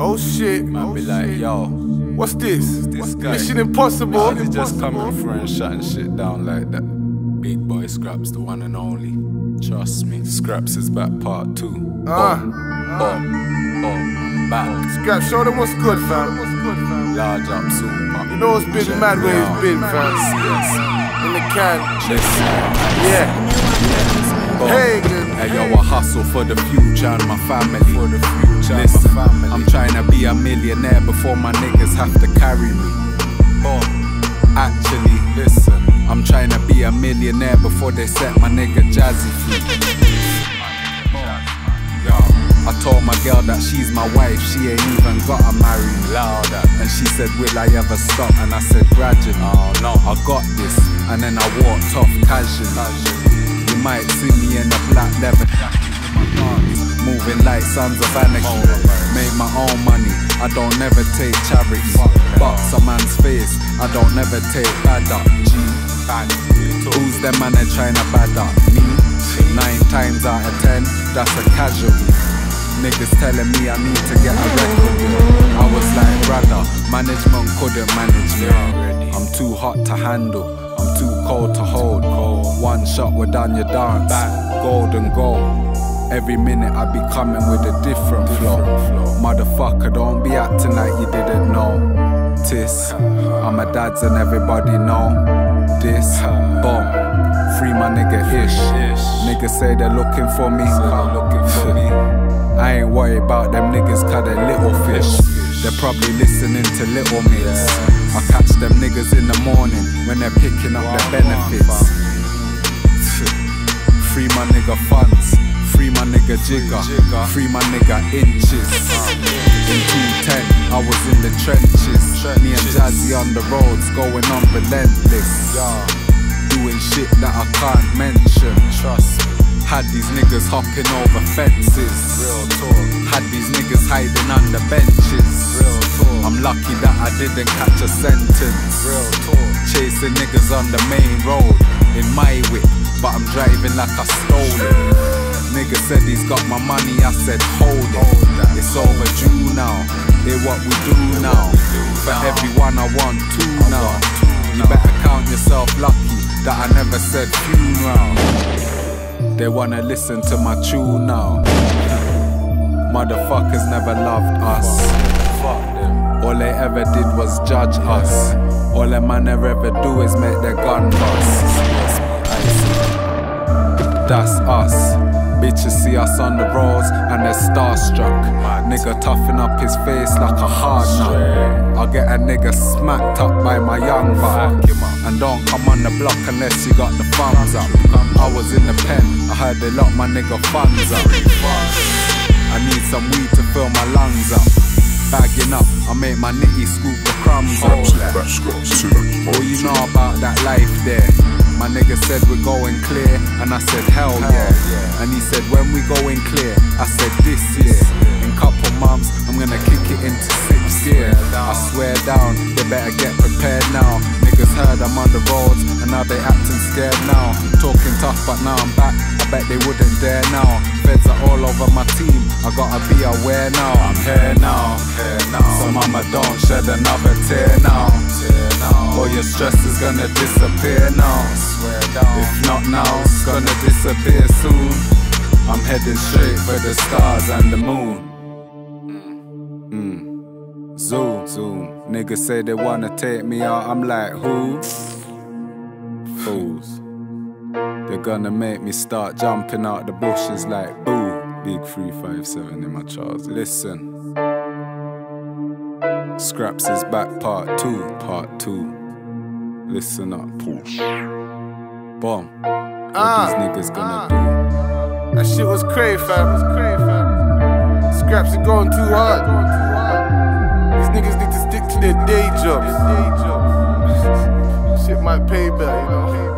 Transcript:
Oh shit. Might be like, yo, what's this? What's this? Mission Impossible. How they just coming through and shutting shit down like that? Big boy Skrapz, the one and only. Trust me, Skrapz is back, part 2. I'm back. Skrapz, show them what's good, fam. Large up soon, man. You know it's been mad where it's been, fam. Yes. In the can. Yeah. Hey, good. Hey, yo, I hustle for the future and my family. For the future, listen, my family. I'm trying to be a millionaire before my niggas have to carry me. Actually, listen, I'm trying to be a millionaire before they set my nigga Jazzy free. Yo, I told my girl that she's my wife, she ain't even gotta marry me. Louder. And she said, will I ever stop? And I said, gradually. Oh no, I got this. And then I walked off casually. You might see me in a black leather, moving like Sons of Anarchy. Made my own money, I don't never take charity. Box a man's face, I don't never take bad up. Who's the man that trying to bad up? Me? 9 times out of 10, that's a casualty. Niggas telling me I need to get a record deal. I was like, brother, management couldn't manage me. I'm too hot to handle, I'm too cold to hold. One shot, we're done your dance. Golden goal. Every minute I be coming with a different flow. Motherfucker, don't be acting like you didn't know. Tis, I'm a dad's and everybody know. This, boom, free my nigga ish. Niggas say they're looking for me. I ain't worried about them niggas cause they're little fish. They're probably listening to little mates. I catch them niggas in the morning when they're picking up their benefits. Free my nigga funds, free my nigga jigger, free my nigga inches. In 2010, I was in the trenches. Me and Jazzy on the roads, going on relentless. Doing shit that I can't mention. Trust me. Had these niggas hopping over fences. Real talk. Had these niggas hiding under benches. Real talk. I'm lucky that I didn't catch a sentence. Real talk. Chasing niggas on the main road in my whip, but I'm driving like I stole it. Nigga said he's got my money, I said hold it. It's overdue now. Hear what we do now. For everyone I want two now. You better count yourself lucky that I never said funeral. They wanna listen to my tune now. Motherfuckers never loved us. All they ever did was judge us. All a man ever do is make their gun bust. That's us. Bitches see us on the roads and they're starstruck. Nigga toughen up his face like a hard nut. I get a nigga smacked up by my young buck. And don't come on the block unless you got the thumbs up. I was in the pen, I heard they locked my nigga funds up. I need some weed to fill my lungs up. Bagging up, I make my nitty scoop the crumbs up. All you know about that life there. My nigga said we're going clear, and I said hell yeah. And he said when we going clear, I said this year. In couple months, I'm gonna kick it into 6th gear. I swear down, they better get prepared now. Niggas heard I'm on the roads and now they acting scared now. Talking tough but now I'm back, I bet they wouldn't dare now. Feds are all over my team, I gotta be aware now. I'm here now, so mama don't shed another tear now. All your stress is gonna disappear now. If not now, it's gonna disappear soon. I'm heading straight for the stars and the moon. Zoom, zoom. Niggas say they wanna take me out, I'm like, who? Fools. They're gonna make me start jumping out the bushes like boo. Big 357 in my charts. Listen. Skrapz is back, part 2. Listen up, push. Bomb. What these niggas gonna do? That shit was crazy, fam. Skrapz is going too hard. These niggas need to stick to their day jobs. Shit might pay back, you know.